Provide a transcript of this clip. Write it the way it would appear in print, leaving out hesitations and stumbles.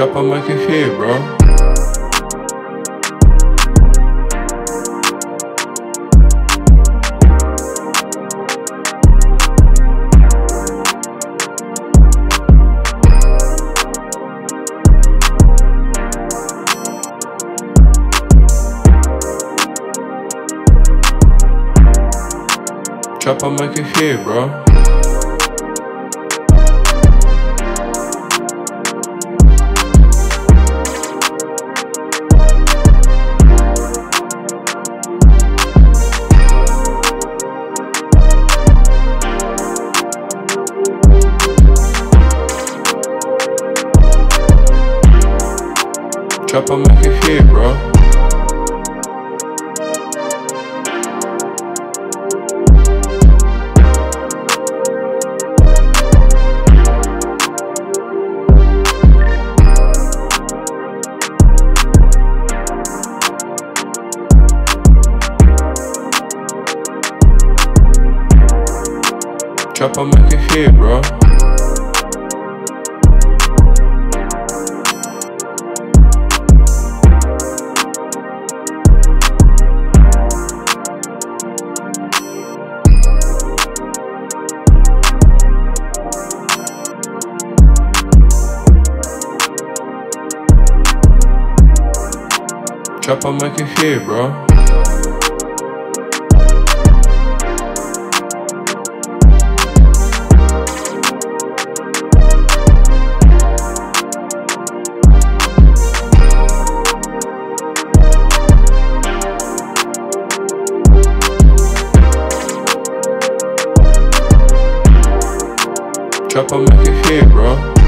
chop on my head, bro. Chop on my head, bro. Chop on my head, bro. Chop on my head, bro. Chop on my head, bro. Chop on my head, bro.